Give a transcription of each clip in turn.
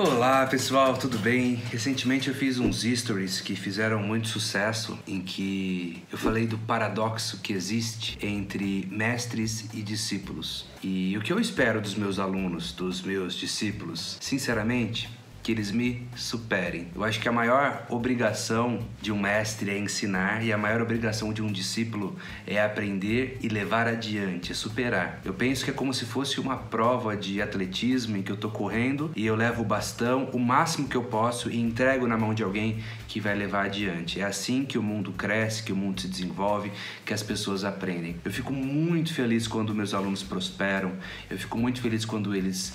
Olá pessoal, tudo bem? Recentemente eu fiz uns stories que fizeram muito sucesso, em que eu falei do paradoxo que existe entre mestres e discípulos. E o que eu espero dos meus alunos, dos meus discípulos, sinceramente, que eles me superem. Eu acho que a maior obrigação de um mestre é ensinar e a maior obrigação de um discípulo é aprender e levar adiante, é superar. Eu penso que é como se fosse uma prova de atletismo em que eu tô correndo e eu levo o bastão o máximo que eu posso e entrego na mão de alguém que vai levar adiante. É assim que o mundo cresce, que o mundo se desenvolve, que as pessoas aprendem. Eu fico muito feliz quando meus alunos prosperam, eu fico muito feliz quando eles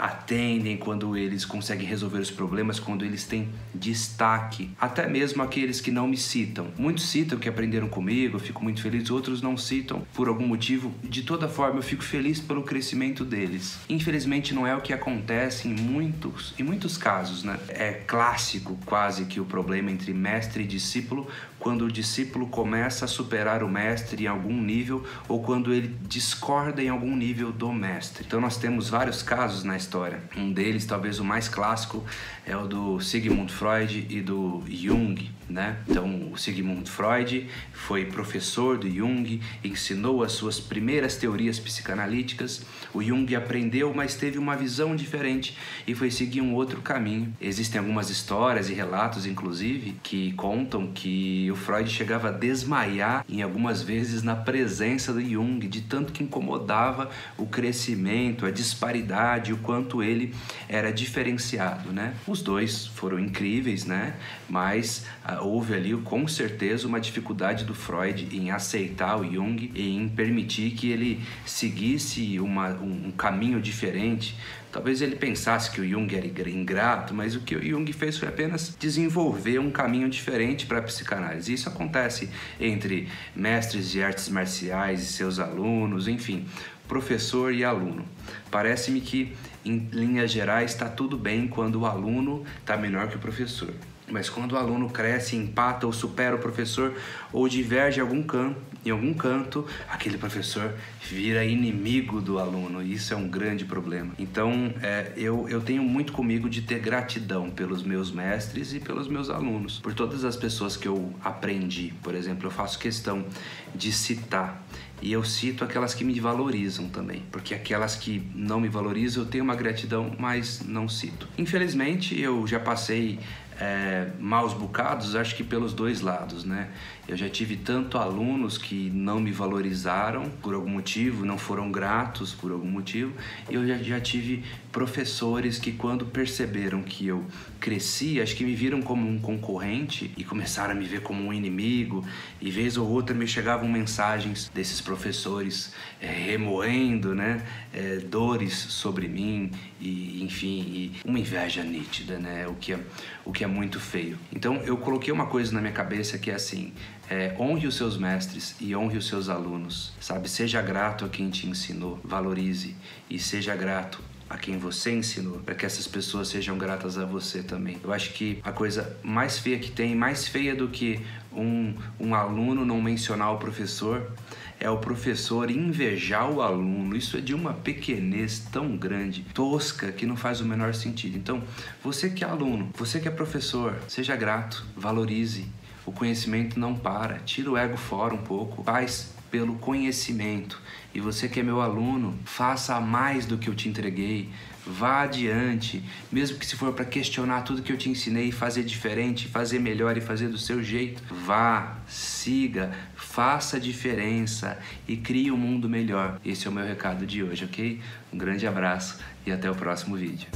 atendem, quando eles conseguem resolver os problemas, quando eles têm destaque, até mesmo aqueles que não me citam. Muitos citam que aprenderam comigo, eu fico muito feliz, outros não citam por algum motivo. De toda forma, eu fico feliz pelo crescimento deles. Infelizmente, não é o que acontece em muitos casos, né? É clássico quase que o problema entre mestre e discípulo, quando o discípulo começa a superar o mestre em algum nível ou quando ele discorda em algum nível do mestre. Então nós temos vários casos na história. Um deles, talvez o mais clássico, é o do Sigmund Freud e do Jung, né? Então o Sigmund Freud foi professor do Jung, ensinou as suas primeiras teorias psicanalíticas. O Jung aprendeu, mas teve uma visão diferente e foi seguir um outro caminho. Existem algumas histórias e relatos, inclusive, que contam que o Freud chegava a desmaiar em algumas vezes na presença do Jung, de tanto que incomodava o crescimento, a disparidade, o quanto ele era diferenciado, né? Os dois foram incríveis, né? Mas houve ali, com certeza, uma dificuldade do Freud em aceitar o Jung e em permitir que ele seguisse um caminho diferente. Talvez ele pensasse que o Jung era ingrato, mas o que o Jung fez foi apenas desenvolver um caminho diferente para a psicanálise. Isso acontece entre mestres de artes marciais e seus alunos, enfim, professor e aluno. Parece-me que, em linhas gerais, está tudo bem quando o aluno está melhor que o professor. Mas quando o aluno cresce, empata ou supera o professor ou diverge em algum canto, aquele professor vira inimigo do aluno. Isso é um grande problema. Então, eu tenho muito comigo de ter gratidão pelos meus mestres e pelos meus alunos, por todas as pessoas que eu aprendi. Por exemplo, eu faço questão de citar. E eu cito aquelas que me valorizam também, porque aquelas que não me valorizam eu tenho uma gratidão, mas não cito. Infelizmente, eu já passei maus bocados, acho que pelos dois lados, né? Eu já tive tanto alunos que não me valorizaram por algum motivo, não foram gratos por algum motivo, e eu já tive professores que, quando perceberam que eu cresci, acho que me viram como um concorrente e começaram a me ver como um inimigo, e vez ou outra me chegavam mensagens desses professores remoendo, né, dores sobre mim, e enfim, e uma inveja nítida, né, o que é muito feio. Então eu coloquei uma coisa na minha cabeça que é assim: honre os seus mestres e honre os seus alunos, sabe? Seja grato a quem te ensinou, valorize, e seja grato a quem você ensinou, para que essas pessoas sejam gratas a você também. Eu acho que a coisa mais feia que tem, mais feia do que um aluno não mencionar o professor, é o professor invejar o aluno. Isso é de uma pequenez tão grande, tosca, que não faz o menor sentido. Então, você que é aluno, você que é professor, seja grato, valorize. O conhecimento não para, tira o ego fora um pouco, faz pelo conhecimento. E você que é meu aluno, faça mais do que eu te entreguei, vá adiante, mesmo que se for para questionar tudo que eu te ensinei, fazer diferente, fazer melhor e fazer do seu jeito, vá, siga, faça a diferença e crie um mundo melhor. Esse é o meu recado de hoje, ok? Um grande abraço e até o próximo vídeo.